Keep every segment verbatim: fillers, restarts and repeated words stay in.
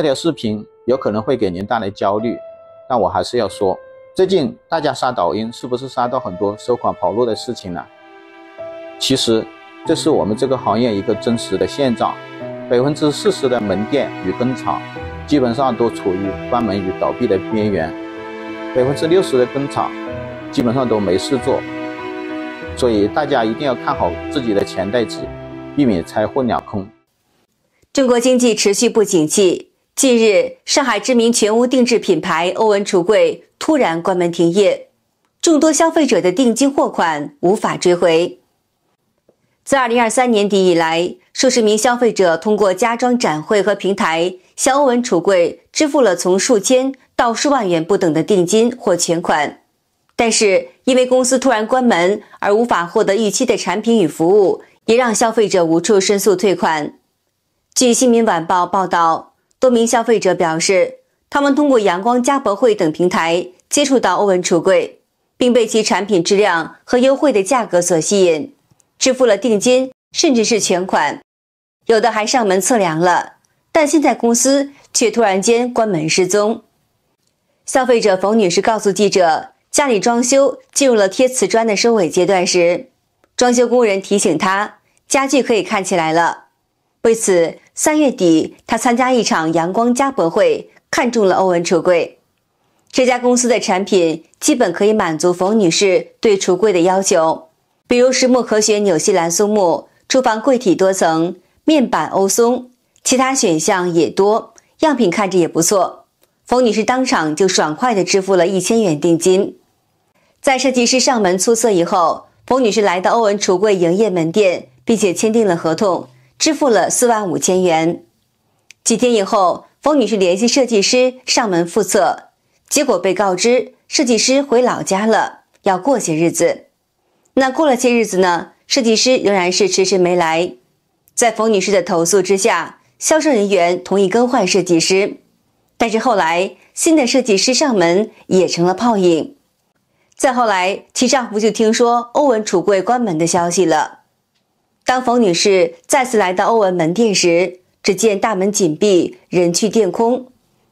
这条视频有可能会给您带来焦虑，但我还是要说，最近大家刷抖音是不是刷到很多收款跑路的事情呢？其实这是我们这个行业一个真实的现状，百分之四十的门店与工厂基本上都处于关门与倒闭的边缘，百分之六十的工厂基本上都没事做，所以大家一定要看好自己的钱袋子，避免财货两空。中国经济持续不景气，近日，上海知名全屋定制品牌欧文橱柜突然关门停业，众多消费者的定金货款无法追回。自二零二三年底以来，数十名消费者通过家装展会和平台向欧文橱柜支付了从数千到数万元不等的定金或全款，但是因为公司突然关门而无法获得预期的产品与服务，也让消费者无处申诉退款。据新民晚报报道，多名消费者表示，他们通过阳光家博会等平台接触到欧文橱柜，并被其产品质量和优惠的价格所吸引，支付了定金甚至是全款，有的还上门测量了，但现在公司却突然间关门失踪。消费者冯女士告诉记者，家里装修进入了贴瓷砖的收尾阶段时，装修工人提醒她家具可以看起来了。为此，三月底，他参加一场阳光家博会，看中了欧文橱柜。这家公司的产品基本可以满足冯女士对橱柜的要求，比如实木可选纽西兰松木、厨房柜体多层、面板欧松，其他选项也多，样品看着也不错。冯女士当场就爽快地支付了一千元定金。在设计师上门出色以后，冯女士来到欧文橱柜营业门店，并且签订了合同，支付了四万五千元。几天以后，冯女士联系设计师上门复测，结果被告知设计师回老家了，要过些日子。那过了些日子呢，设计师仍然是迟迟没来。在冯女士的投诉之下，销售人员同意更换设计师，但是后来新的设计师上门也成了泡影。再后来，其丈夫就听说欧文橱柜关门的消息了。当冯女士再次来到欧文门店时，只见大门紧闭，人去店空，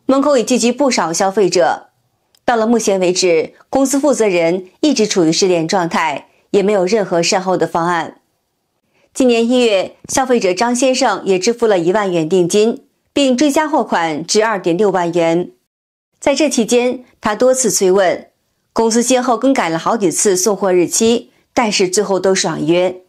门口已聚集不少消费者。到了目前为止，公司负责人一直处于失联状态，也没有任何善后的方案。今年一月，消费者张先生也支付了一万元定金，并追加货款至 二点六万元。在这期间，他多次催问，公司先后更改了好几次送货日期，但是最后都爽约。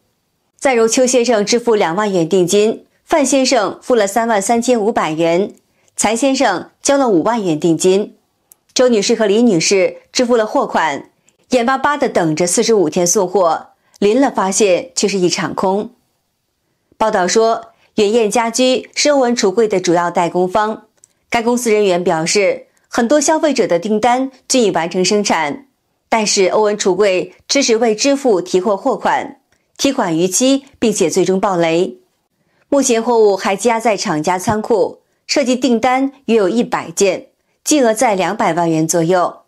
再如邱先生支付两万元定金，范先生付了三万三千五百元，柴先生交了五万元定金，周女士和李女士支付了货款，眼巴巴的等着四十五天送货，临了发现却是一场空。报道说，远燕家居是欧文橱柜的主要代工方，该公司人员表示，很多消费者的订单均已完成生产，但是欧文橱柜迟迟未支付提货货款。提款逾期，并且最终暴雷。目前货物还积压在厂家仓库，涉及订单约有一百件，金额在两百万元左右。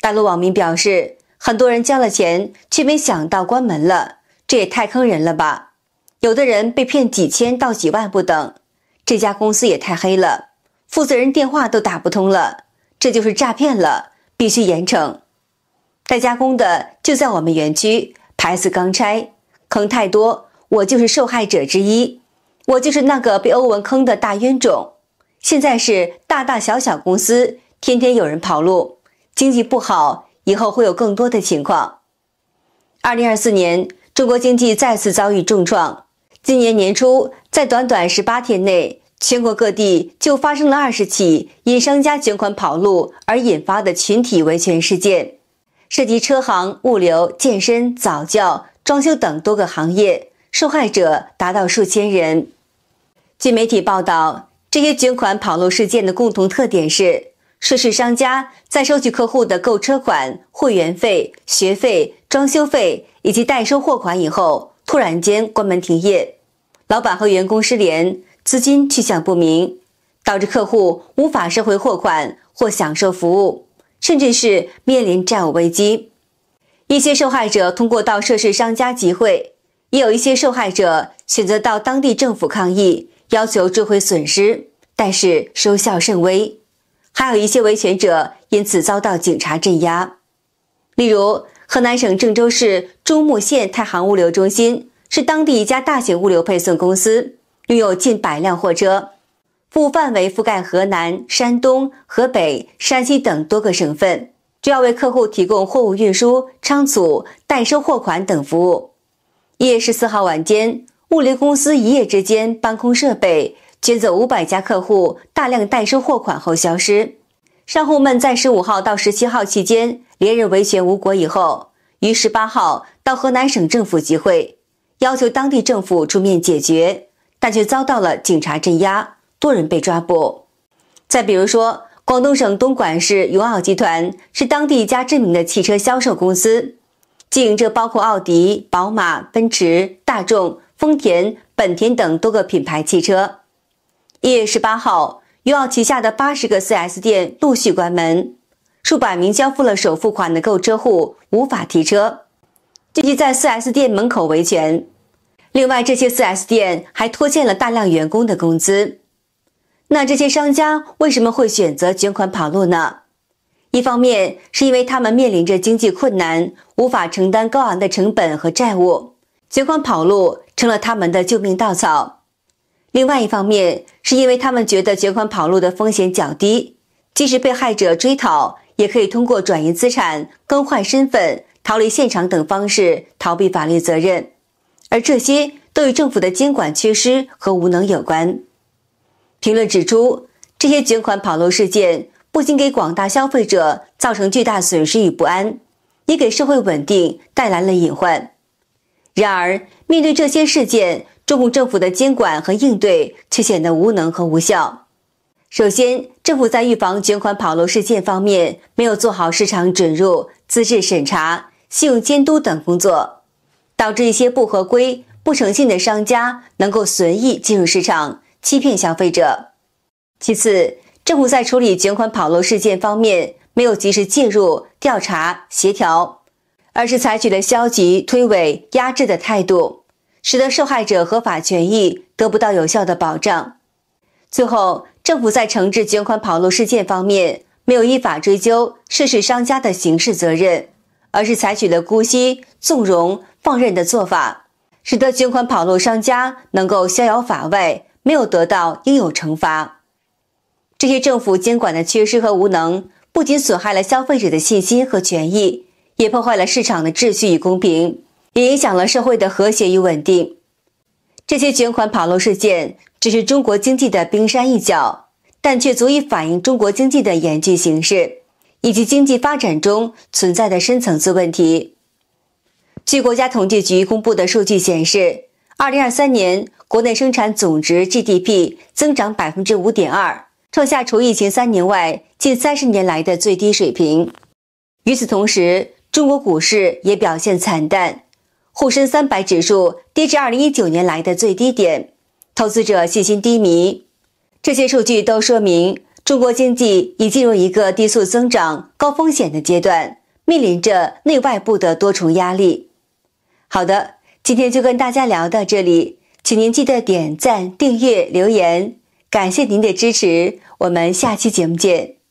大陆网民表示，很多人交了钱，却没想到关门了，这也太坑人了吧！有的人被骗几千到几万不等，这家公司也太黑了，负责人电话都打不通了，这就是诈骗了，必须严惩。代加工的就在我们园区，牌子刚拆，坑太多，我就是受害者之一，我就是那个被欧文坑的大冤种。现在是大大小小公司，天天有人跑路，经济不好，以后会有更多的情况。二零二四年，中国经济再次遭遇重创。今年年初，在短短十八天内，全国各地就发生了二十起因商家卷款跑路而引发的群体维权事件。涉及车行、物流、健身、早教、装修等多个行业，受害者达到数千人。据媒体报道，这些卷款跑路事件的共同特点是，涉事商家在收取客户的购车款、会员费、学费、装修费以及代收货款以后，突然间关门停业，老板和员工失联，资金去向不明，导致客户无法收回货款或享受服务，甚至是面临债务危机。一些受害者通过到涉事商家集会，也有一些受害者选择到当地政府抗议，要求追回损失，但是收效甚微，还有一些维权者因此遭到警察镇压。例如，河南省郑州市中牟县太行物流中心是当地一家大型物流配送公司，拥有近百辆货车，服务范围覆盖河南、山东、河北、山西等多个省份，主要为客户提供货物运输、仓储、代收货款等服务。一月十四号晚间，物流公司一夜之间搬空设备，卷走五百家客户大量代收货款后消失。商户们在十五号到十七号期间连日维权无果以后，于十八号到河南省政府集会，要求当地政府出面解决，但却遭到了警察镇压，多人被抓捕。再比如说，广东省东莞市永奥集团是当地一家知名的汽车销售公司，经营着包括奥迪、宝马、奔驰、大众、丰田、本田等多个品牌汽车。一月十八号，永奥旗下的八十个 四 S 店陆续关门，数百名交付了首付款的购车户无法提车，聚集在 四 S 店门口维权。另外，这些 四 S 店还拖欠了大量员工的工资。那这些商家为什么会选择卷款跑路呢？一方面是因为他们面临着经济困难，无法承担高昂的成本和债务，卷款跑路成了他们的救命稻草。另外一方面是因为他们觉得卷款跑路的风险较低，即使被害者追讨，也可以通过转移资产、更换身份、逃离现场等方式逃避法律责任，而这些都与政府的监管缺失和无能有关。评论指出，这些卷款跑路事件不仅给广大消费者造成巨大损失与不安，也给社会稳定带来了隐患。然而，面对这些事件，中共政府的监管和应对却显得无能和无效。首先，政府在预防卷款跑路事件方面没有做好市场准入、资质审查、信用监督等工作，导致一些不合规、不诚信的商家能够随意进入市场，欺骗消费者。其次，政府在处理卷款跑路事件方面没有及时介入、调查、协调，而是采取了消极、推诿、压制的态度，使得受害者合法权益得不到有效的保障。最后，政府在惩治卷款跑路事件方面没有依法追究涉事商家的刑事责任，而是采取了姑息、纵容、放任的做法，使得卷款跑路商家能够逍遥法外，没有得到应有惩罚。这些政府监管的缺失和无能，不仅损害了消费者的信心和权益，也破坏了市场的秩序与公平，也影响了社会的和谐与稳定。这些卷款跑路事件只是中国经济的冰山一角，但却足以反映中国经济的严峻形势，以及经济发展中存在的深层次问题。据国家统计局公布的数据显示，二零二三年国内生产总值 G D P 增长 百分之五点二， 创下除疫情三年外近三十年来的最低水平。与此同时，中国股市也表现惨淡，沪深三百指数跌至二零一九年来的最低点，投资者信心低迷。这些数据都说明，中国经济已进入一个低速增长、高风险的阶段，面临着内外部的多重压力。好的，今天就跟大家聊到这里，请您记得点赞、订阅、留言，感谢您的支持，我们下期节目见。